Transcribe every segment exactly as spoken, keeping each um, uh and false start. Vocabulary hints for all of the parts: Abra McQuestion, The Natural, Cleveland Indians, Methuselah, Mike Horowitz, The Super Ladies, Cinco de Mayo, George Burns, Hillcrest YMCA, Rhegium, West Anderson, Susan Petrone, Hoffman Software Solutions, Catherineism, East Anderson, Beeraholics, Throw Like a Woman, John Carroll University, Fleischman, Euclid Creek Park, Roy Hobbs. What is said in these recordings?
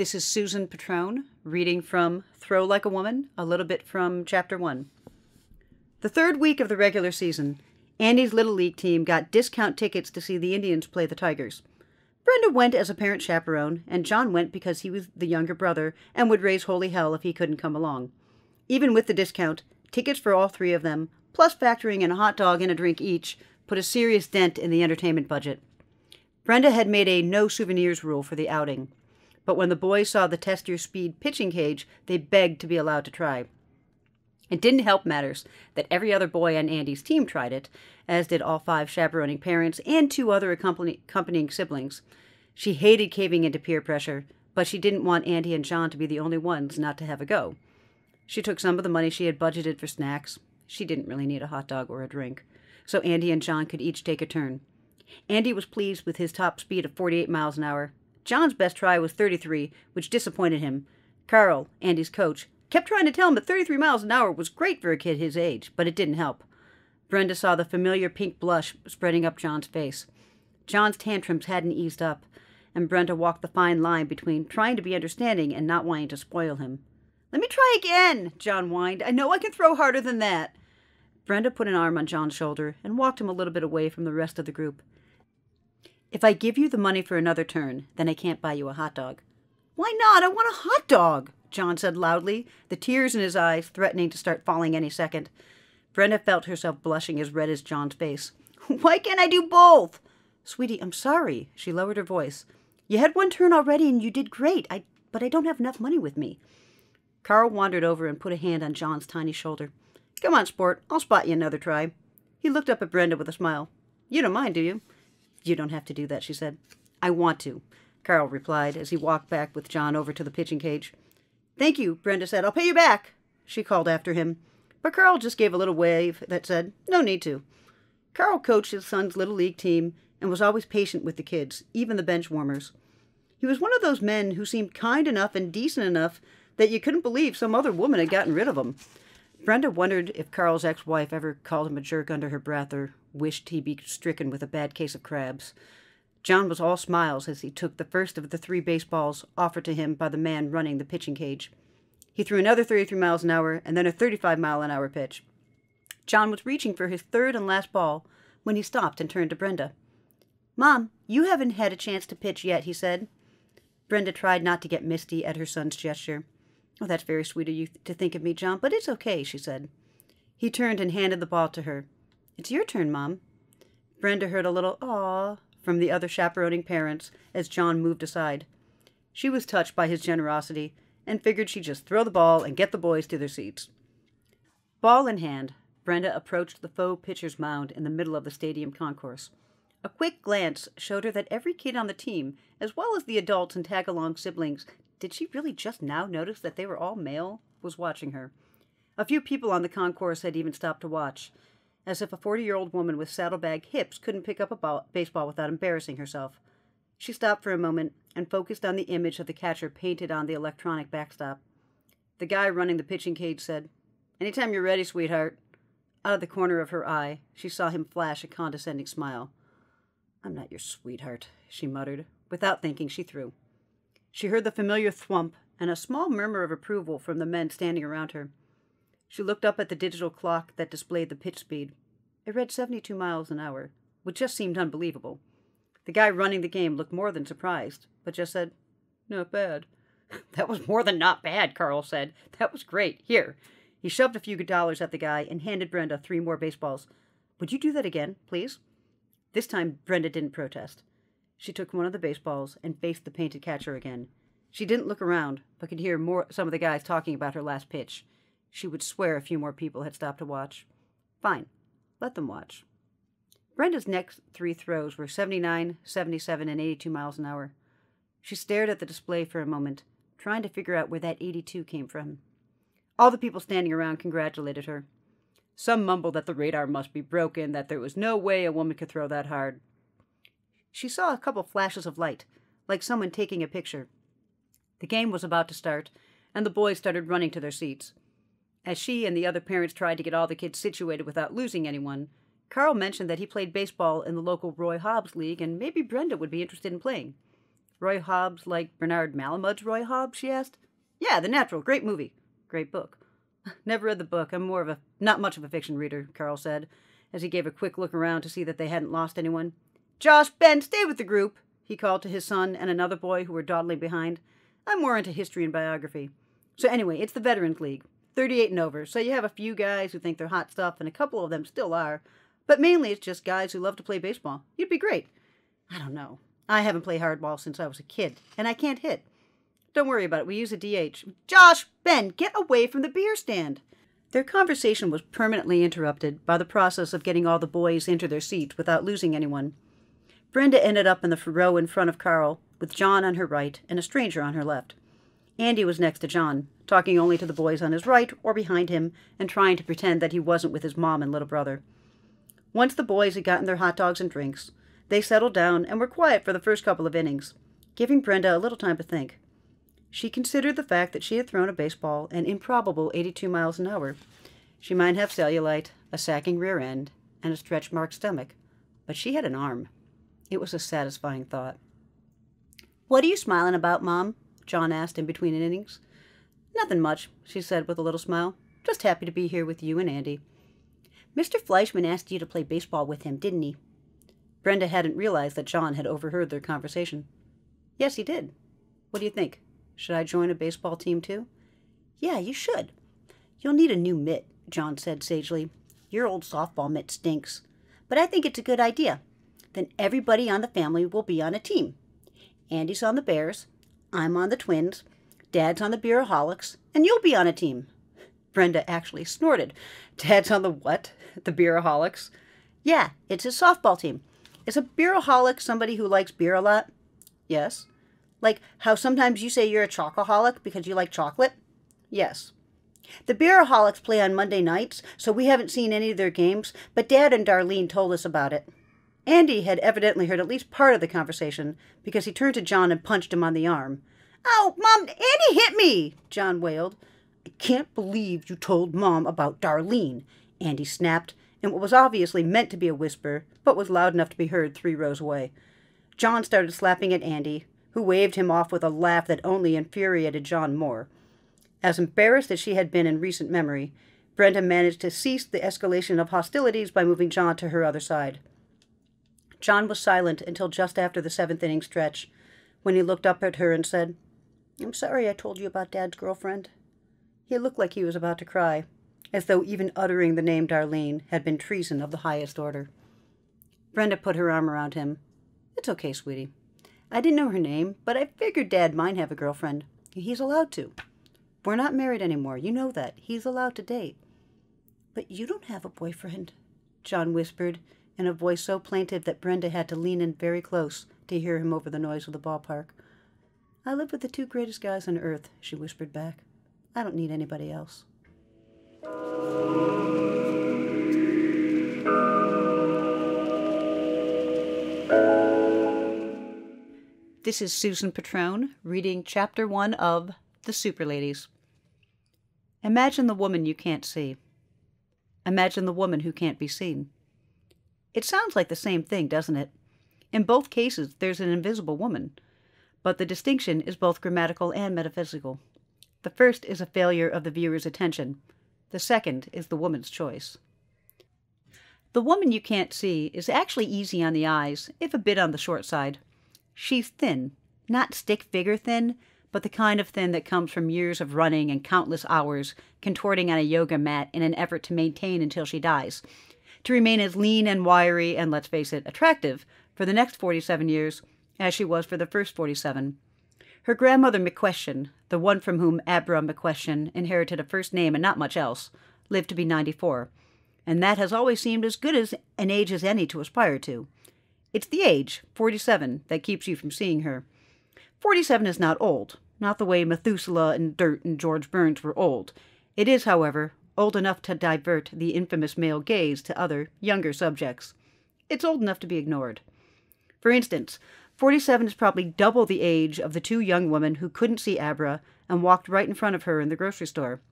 This is Susan Petrone reading from Throw Like a Woman, a little bit from Chapter one. The third week of the regular season, Andy's Little League team got discount tickets to see the Indians play the Tigers. Brenda went as a parent chaperone, and John went because he was the younger brother and would raise holy hell if he couldn't come along. Even with the discount, tickets for all three of them, plus factoring in a hot dog and a drink each, put a serious dent in the entertainment budget. Brenda had made a no-souvenirs rule for the outing, but when the boys saw the test your speed pitching cage, they begged to be allowed to try. It didn't help matters that every other boy on Andy's team tried it, as did all five chaperoning parents and two other accompanying siblings. She hated caving into peer pressure, but she didn't want Andy and John to be the only ones not to have a go. She took some of the money she had budgeted for snacks. She didn't really need a hot dog or a drink, so Andy and John could each take a turn. Andy was pleased with his top speed of forty-eight miles an hour. John's best try was thirty-three, which disappointed him. Carl, Andy's coach, kept trying to tell him that thirty-three miles an hour was great for a kid his age, but it didn't help. Brenda saw the familiar pink blush spreading up John's face. John's tantrums hadn't eased up, and Brenda walked the fine line between trying to be understanding and not wanting to spoil him. "Let me try again," John whined. "I know I can throw harder than that." Brenda put an arm on John's shoulder and walked him a little bit away from the rest of the group. "If I give you the money for another turn, then I can't buy you a hot dog." "Why not? I want a hot dog," John said loudly, the tears in his eyes threatening to start falling any second. Brenda felt herself blushing as red as John's face. "Why can't I do both?" "Sweetie, I'm sorry." She lowered her voice. "You had one turn already and you did great, I, but I don't have enough money with me." Carl wandered over and put a hand on John's tiny shoulder. "Come on, sport. I'll spot you another try." He looked up at Brenda with a smile. "You don't mind, do you?" "You don't have to do that," she said. "I want to," Carl replied as he walked back with John over to the pitching cage. "Thank you," Brenda said. "I'll pay you back," she called after him. But Carl just gave a little wave that said, "No need to." Carl coached his son's Little League team and was always patient with the kids, even the bench warmers. He was one of those men who seemed kind enough and decent enough that you couldn't believe some other woman had gotten rid of him. Brenda wondered if Carl's ex-wife ever called him a jerk under her breath or wished he'd be stricken with a bad case of crabs. John was all smiles as he took the first of the three baseballs offered to him by the man running the pitching cage. He threw another thirty-three miles an hour and then a thirty-five mile an hour pitch. John was reaching for his third and last ball when he stopped and turned to Brenda. "Mom, you haven't had a chance to pitch yet," he said. Brenda tried not to get misty at her son's gesture. "Oh, that's very sweet of you to think of me, John, but it's okay," she said. He turned and handed the ball to her. "It's your turn, Mom." Brenda heard a little "aw" from the other chaperoning parents as John moved aside. She was touched by his generosity and figured she'd just throw the ball and get the boys to their seats. Ball in hand, Brenda approached the faux pitcher's mound in the middle of the stadium concourse. A quick glance showed her that every kid on the team, as well as the adults and tag-along siblings, did she really just now notice that they were all male, was watching her. A few people on the concourse had even stopped to watch, as if a forty-year-old woman with saddlebag hips couldn't pick up a ball, baseball without embarrassing herself. She stopped for a moment and focused on the image of the catcher painted on the electronic backstop. The guy running the pitching cage said, "Anytime you're ready, sweetheart." Out of the corner of her eye, she saw him flash a condescending smile. "I'm not your sweetheart," she muttered. Without thinking, she threw. She heard the familiar thwomp and a small murmur of approval from the men standing around her. She looked up at the digital clock that displayed the pitch speed. It read seventy-two miles an hour, which just seemed unbelievable. The guy running the game looked more than surprised, but just said, "Not bad." "That was more than not bad," Carl said. "That was great. Here." He shoved a few dollars at the guy and handed Brenda three more baseballs. "Would you do that again, please?" This time, Brenda didn't protest. She took one of the baseballs and faced the painted catcher again. She didn't look around, but could hear more some of the guys talking about her last pitch. She would swear a few more people had stopped to watch. Fine, let them watch. Brenda's next three throws were seventy-nine, seventy-seven, and eighty-two miles an hour. She stared at the display for a moment, trying to figure out where that eighty-two came from. All the people standing around congratulated her. Some mumbled that the radar must be broken, that there was no way a woman could throw that hard. She saw a couple flashes of light, like someone taking a picture. The game was about to start, and the boys started running to their seats. As she and the other parents tried to get all the kids situated without losing anyone, Carl mentioned that he played baseball in the local Roy Hobbs League and maybe Brenda would be interested in playing. Roy Hobbs like Bernard Malamud's Roy Hobbs, she asked. Yeah, The Natural. Great movie. Great book. Never read the book. I'm more of a, not much of a fiction reader, Carl said, as he gave a quick look around to see that they hadn't lost anyone. Josh, Ben, stay with the group, he called to his son and another boy who were dawdling behind. I'm more into history and biography. So anyway, it's the Veterans League, thirty-eight and over, so you have a few guys who think they're hot stuff, and a couple of them still are, but mainly it's just guys who love to play baseball. You'd be great. I don't know. I haven't played hardball since I was a kid, and I can't hit. Don't worry about it. We use a D H. Josh, Ben, get away from the beer stand. Their conversation was permanently interrupted by the process of getting all the boys into their seats without losing anyone. Brenda ended up in the row in front of Carl, with John on her right and a stranger on her left. Andy was next to John, talking only to the boys on his right or behind him and trying to pretend that he wasn't with his mom and little brother. Once the boys had gotten their hot dogs and drinks, they settled down and were quiet for the first couple of innings, giving Brenda a little time to think. She considered the fact that she had thrown a baseball an improbable eighty-two miles an hour. She might have cellulite, a sagging rear end, and a stretch-marked stomach, but she had an arm. It was a satisfying thought. What are you smiling about, Mom? John asked in between innings. Nothing much, she said with a little smile. Just happy to be here with you and Andy. Mister Fleischman asked you to play baseball with him, didn't he? Brenda hadn't realized that John had overheard their conversation. Yes, he did. What do you think? Should I join a baseball team too? Yeah, you should. You'll need a new mitt, John said sagely. Your old softball mitt stinks. But I think it's a good idea. Then everybody on the family will be on a team. Andy's on the Bears, I'm on the Twins, Dad's on the Beeraholics, and you'll be on a team. Brenda actually snorted. Dad's on the what? The Beeraholics? Yeah, it's his softball team. Is a Beeraholic somebody who likes beer a lot? Yes. Like how sometimes you say you're a chocoholic because you like chocolate? Yes. The Beeraholics play on Monday nights, so we haven't seen any of their games, but Dad and Darlene told us about it. Andy had evidently heard at least part of the conversation, because he turned to John and punched him on the arm. Oh, Mom, Andy hit me, John wailed. I can't believe you told Mom about Darlene, Andy snapped, in what was obviously meant to be a whisper, but was loud enough to be heard three rows away. John started slapping at Andy, who waved him off with a laugh that only infuriated John more. As embarrassed as she had been in recent memory, Brenda managed to cease the escalation of hostilities by moving John to her other side. John was silent until just after the seventh inning stretch, when he looked up at her and said, I'm sorry I told you about Dad's girlfriend. He looked like he was about to cry, as though even uttering the name Darlene had been treason of the highest order. Brenda put her arm around him. It's okay, sweetie. I didn't know her name, but I figured Dad might have a girlfriend. He's allowed to. We're not married anymore. You know that. He's allowed to date. But you don't have a boyfriend, John whispered, in a voice so plaintive that Brenda had to lean in very close to hear him over the noise of the ballpark. I live with the two greatest guys on earth, she whispered back. I don't need anybody else. This is Susan Petrone reading Chapter one of The Super Ladies. Imagine the woman you can't see. Imagine the woman who can't be seen. It sounds like the same thing, doesn't it? In both cases, there's an invisible woman, but the distinction is both grammatical and metaphysical. The first is a failure of the viewer's attention. The second is the woman's choice. The woman you can't see is actually easy on the eyes, if a bit on the short side. She's thin, not stick figure thin, but the kind of thin that comes from years of running and countless hours, contorting on a yoga mat in an effort to maintain until she dies, to remain as lean and wiry and, let's face it, attractive for the next forty-seven years as she was for the first forty-seven. Her grandmother McQuestion, the one from whom Abra McQuestion inherited a first name and not much else, lived to be ninety-four, and that has always seemed as good as an age as any to aspire to. It's the age, forty-seven, that keeps you from seeing her. forty-seven is not old, not the way Methuselah and Dirt and George Burns were old. It is, however, old enough to divert the infamous male gaze to other, younger subjects. It's old enough to be ignored. For instance, forty-seven is probably double the age of the two young women who couldn't see Abra and walked right in front of her in the grocery store.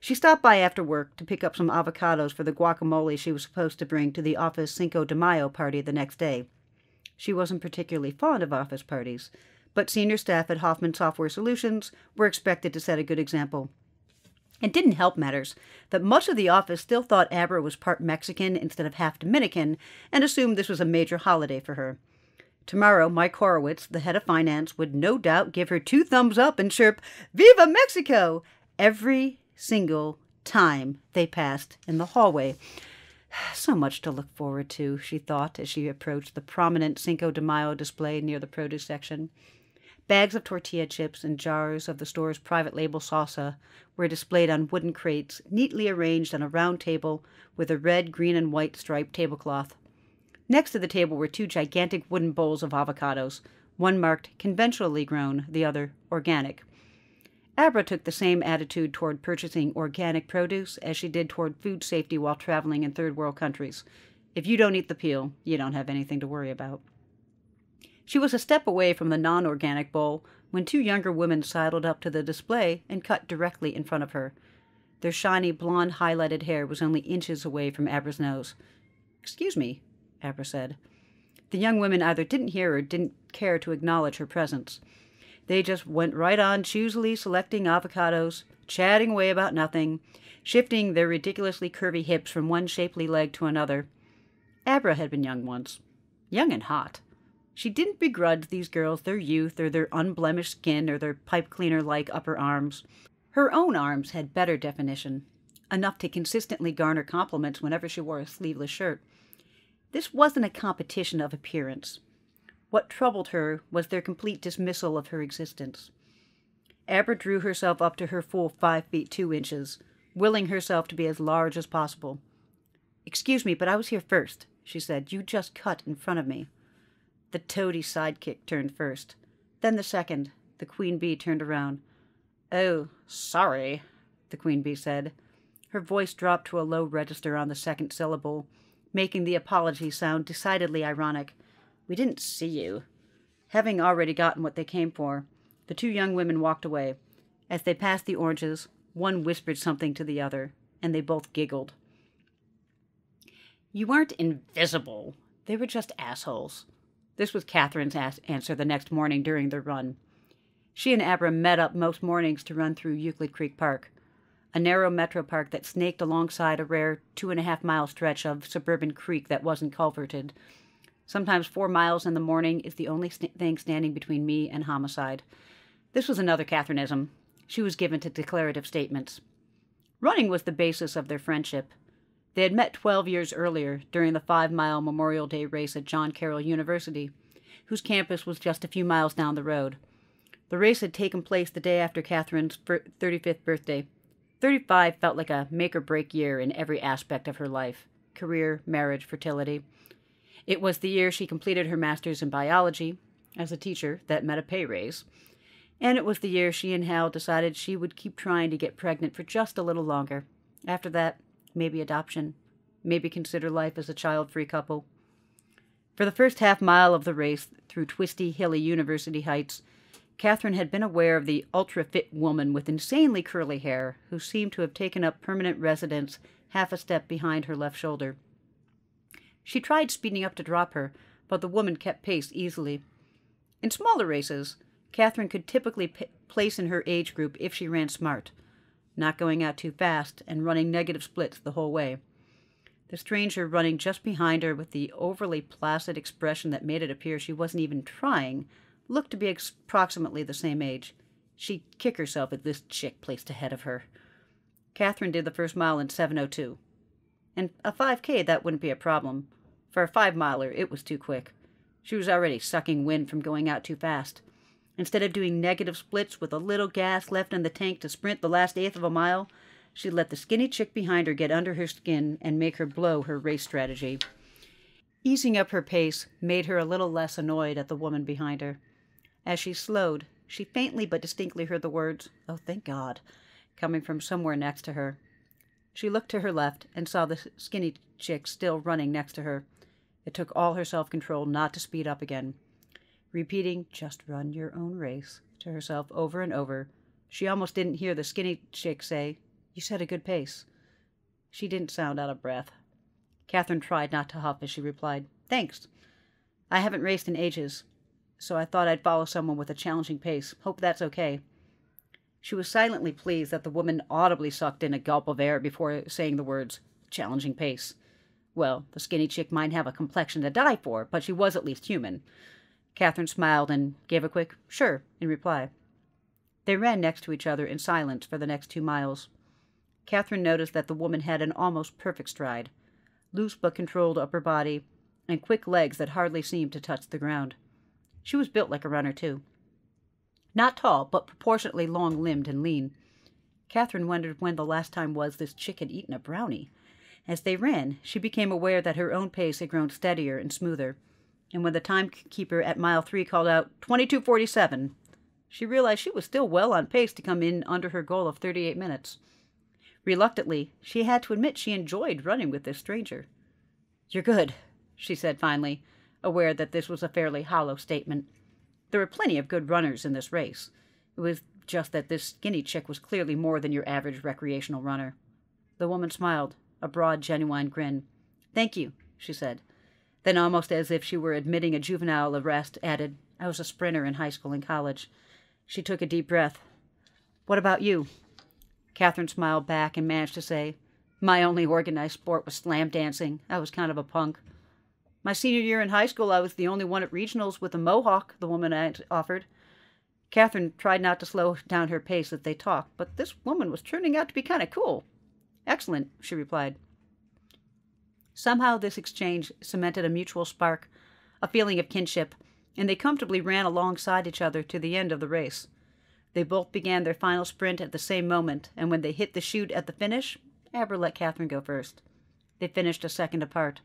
She stopped by after work to pick up some avocados for the guacamole she was supposed to bring to the office Cinco de Mayo party the next day. She wasn't particularly fond of office parties, but senior staff at Hoffman Software Solutions were expected to set a good example. It didn't help matters that much of the office still thought Abra was part Mexican instead of half Dominican and assumed this was a major holiday for her. Tomorrow, Mike Horowitz, the head of finance, would no doubt give her two thumbs up and chirp, "Viva Mexico!" every single time they passed in the hallway. So much to look forward to, she thought, as she approached the prominent Cinco de Mayo display near the produce section. Bags of tortilla chips and jars of the store's private label salsa were displayed on wooden crates, neatly arranged on a round table with a red, green, and white striped tablecloth. Next to the table were two gigantic wooden bowls of avocados, one marked conventionally grown, the other organic. Abra took the same attitude toward purchasing organic produce as she did toward food safety while traveling in third world countries. If you don't eat the peel, you don't have anything to worry about. She was a step away from the non-organic bowl when two younger women sidled up to the display and cut directly in front of her. Their shiny, blonde, highlighted hair was only inches away from Abra's nose. "Excuse me," Abra said. The young women either didn't hear or didn't care to acknowledge her presence. They just went right on choosily selecting avocados, chatting away about nothing, shifting their ridiculously curvy hips from one shapely leg to another. Abra had been young once. Young and hot. She didn't begrudge these girls their youth or their unblemished skin or their pipe cleaner-like upper arms. Her own arms had better definition, enough to consistently garner compliments whenever she wore a sleeveless shirt. This wasn't a competition of appearance. What troubled her was their complete dismissal of her existence. Abra drew herself up to her full five feet two inches, willing herself to be as large as possible. "Excuse me, but I was here first," she said. "You just cut in front of me." The toady sidekick turned first. Then the second. The queen bee turned around. "Oh, sorry," the queen bee said. Her voice dropped to a low register on the second syllable, making the apology sound decidedly ironic. "We didn't see you." Having already gotten what they came for, the two young women walked away. As they passed the oranges, one whispered something to the other, and they both giggled. "You aren't invisible. They were just assholes." This was Catherine's answer the next morning during their run. She and Abra met up most mornings to run through Euclid Creek Park, a narrow metro park that snaked alongside a rare two-and-a-half-mile stretch of suburban creek that wasn't culverted. Sometimes four miles in the morning is the only st- thing standing between me and homicide. This was another Catherineism. She was given to declarative statements. Running was the basis of their friendship. They had met twelve years earlier during the five-mile Memorial Day race at John Carroll University, whose campus was just a few miles down the road. The race had taken place the day after Catherine's thirty-fifth birthday. thirty-five felt like a make-or-break year in every aspect of her life: career, marriage, fertility. It was the year she completed her master's in biology as a teacher that meant a pay raise, and it was the year she and Hal decided she would keep trying to get pregnant for just a little longer. After that, maybe adoption, maybe consider life as a child-free couple. For the first half mile of the race through twisty, hilly University Heights, Catherine had been aware of the ultra-fit woman with insanely curly hair who seemed to have taken up permanent residence half a step behind her left shoulder. She tried speeding up to drop her, but the woman kept pace easily. In smaller races, Catherine could typically p- place in her age group if she ran smart, not going out too fast and running negative splits the whole way. The stranger running just behind her with the overly placid expression that made it appear she wasn't even trying looked to be ex- approximately the same age. She'd kick herself if this chick placed ahead of her. Catherine did the first mile in seven oh two. And a five K, that wouldn't be a problem. For a five-miler, it was too quick. She was already sucking wind from going out too fast. Instead of doing negative splits with a little gas left in the tank to sprint the last eighth of a mile, she let the skinny chick behind her get under her skin and make her blow her race strategy. Easing up her pace made her a little less annoyed at the woman behind her. As she slowed, she faintly but distinctly heard the words, "Oh, thank God," coming from somewhere next to her. She looked to her left and saw the skinny chick still running next to her. It took all her self-control not to speed up again. Repeating, "Just run your own race," to herself over and over, she almost didn't hear the skinny chick say, "You set a good pace." She didn't sound out of breath. Catherine tried not to huff as she replied, "Thanks. I haven't raced in ages, so I thought I'd follow someone with a challenging pace. Hope that's okay. She was silently pleased that the woman audibly sucked in a gulp of air before saying the words, challenging pace. Well, the skinny chick might have a complexion to die for, but she was at least human. Catherine smiled and gave a quick, sure, in reply. They ran next to each other in silence for the next two miles. Catherine noticed that the woman had an almost perfect stride, loose but controlled upper body, and quick legs that hardly seemed to touch the ground. She was built like a runner, too. Not tall, but proportionately long-limbed and lean. Catherine wondered when the last time was this chick had eaten a brownie. As they ran, she became aware that her own pace had grown steadier and smoother, and when the timekeeper at mile three called out, twenty-two forty-seven, she realized she was still well on pace to come in under her goal of thirty-eight minutes. Reluctantly, she had to admit she enjoyed running with this stranger. "You're good," she said finally, aware that this was a fairly hollow statement. There were plenty of good runners in this race. It was just that this skinny chick was clearly more than your average recreational runner. The woman smiled, a broad, genuine grin. "Thank you," she said. Then, almost as if she were admitting a juvenile arrest, added, "I was a sprinter in high school and college." She took a deep breath. "What about you?" Catherine smiled back and managed to say, "My only organized sport was slam dancing. I was kind of a punk." "My senior year in high school, I was the only one at regionals with a mohawk," the woman offered. Catherine tried not to slow down her pace as they talked, but this woman was turning out to be kind of cool. "Excellent," she replied. Somehow this exchange cemented a mutual spark, a feeling of kinship, and they comfortably ran alongside each other to the end of the race. They both began their final sprint at the same moment, and when they hit the chute at the finish, Abra let Catherine go first. They finished a second apart.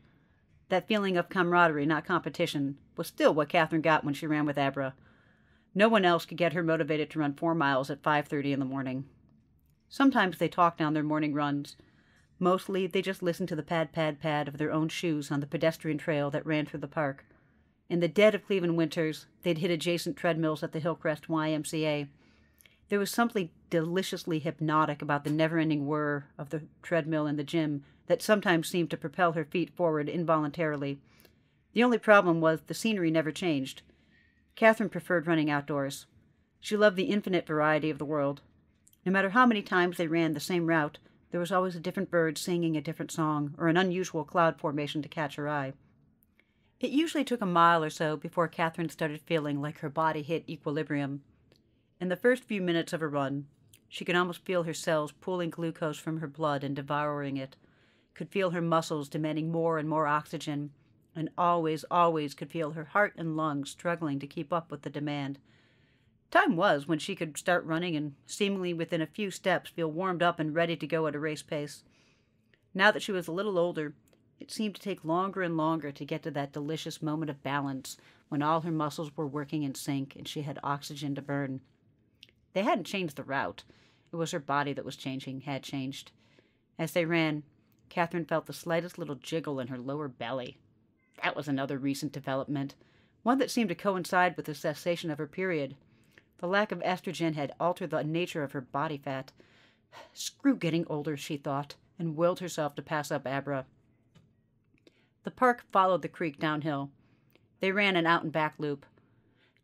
That feeling of camaraderie, not competition, was still what Catherine got when she ran with Abra. No one else could get her motivated to run four miles at five thirty in the morning. Sometimes they talked on their morning runs. Mostly, they just listened to the pad-pad-pad of their own shoes on the pedestrian trail that ran through the park. In the dead of Cleveland winters, they'd hit adjacent treadmills at the Hillcrest Y M C A. There was something deliciously hypnotic about the never-ending whir of the treadmill in the gym that sometimes seemed to propel her feet forward involuntarily. The only problem was the scenery never changed. Catherine preferred running outdoors. She loved the infinite variety of the world. No matter how many times they ran the same route, there was always a different bird singing a different song or an unusual cloud formation to catch her eye. It usually took a mile or so before Catherine started feeling like her body hit equilibrium. In the first few minutes of her run, she could almost feel her cells pulling glucose from her blood and devouring it, could feel her muscles demanding more and more oxygen, and always, always could feel her heart and lungs struggling to keep up with the demand. Time was when she could start running and, seemingly within a few steps, feel warmed up and ready to go at a race pace. Now that she was a little older, it seemed to take longer and longer to get to that delicious moment of balance when all her muscles were working in sync and she had oxygen to burn. They hadn't changed the route. It was her body that was changing, had changed. As they ran, Catherine felt the slightest little jiggle in her lower belly. That was another recent development, one that seemed to coincide with the cessation of her period. The lack of estrogen had altered the nature of her body fat. Screw getting older, she thought, and willed herself to pass up Abra. The park followed the creek downhill. They ran an out-and-back loop.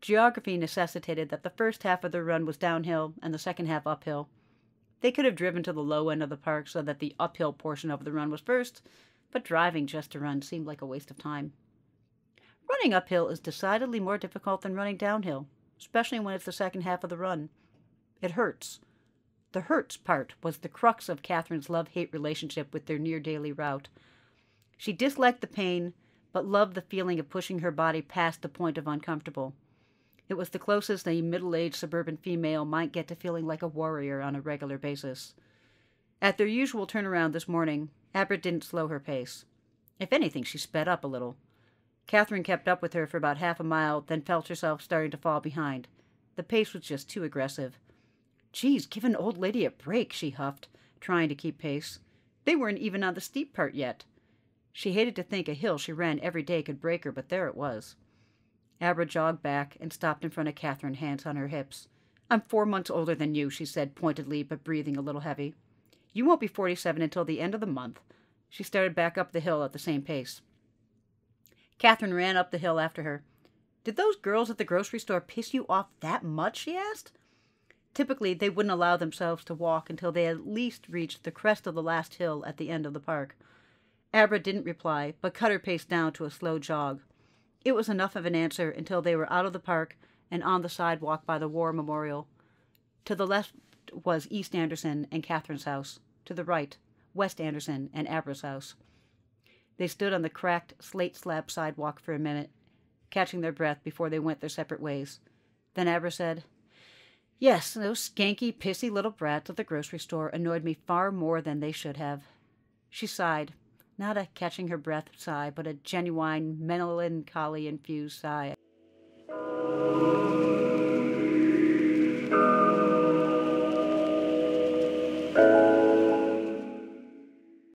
Geography necessitated that the first half of their run was downhill and the second half uphill. They could have driven to the low end of the park so that the uphill portion of the run was first, but driving just to run seemed like a waste of time. Running uphill is decidedly more difficult than running downhill, especially when it's the second half of the run. It hurts. The hurts part was the crux of Catherine's love-hate relationship with their near-daily route. She disliked the pain, but loved the feeling of pushing her body past the point of uncomfortable. It was the closest a middle-aged suburban female might get to feeling like a warrior on a regular basis. At their usual turnaround this morning, Abra didn't slow her pace. If anything, she sped up a little. Catherine kept up with her for about half a mile, then felt herself starting to fall behind. The pace was just too aggressive. "Geez, give an old lady a break," she huffed, trying to keep pace. They weren't even on the steep part yet. She hated to think a hill she ran every day could break her, but there it was. Abra jogged back and stopped in front of Catherine, hands on her hips. "I'm four months older than you," she said pointedly, but breathing a little heavy. "You won't be forty-seven until the end of the month." She started back up the hill at the same pace. Catherine ran up the hill after her. Did those girls at the grocery store piss you off that much, she asked. Typically, they wouldn't allow themselves to walk until they at least reached the crest of the last hill at the end of the park. Abra didn't reply, but cut her pace down to a slow jog. It was enough of an answer until they were out of the park and on the sidewalk by the War Memorial. To the left was East Anderson and Catherine's house. To the right, West Anderson and Abra's house. They stood on the cracked, slate-slab sidewalk for a minute, catching their breath before they went their separate ways. Then Abra said, "Yes, those skanky, pissy little brats at the grocery store annoyed me far more than they should have." She sighed, not a catching her breath sigh, but a genuine melancholy-infused sigh.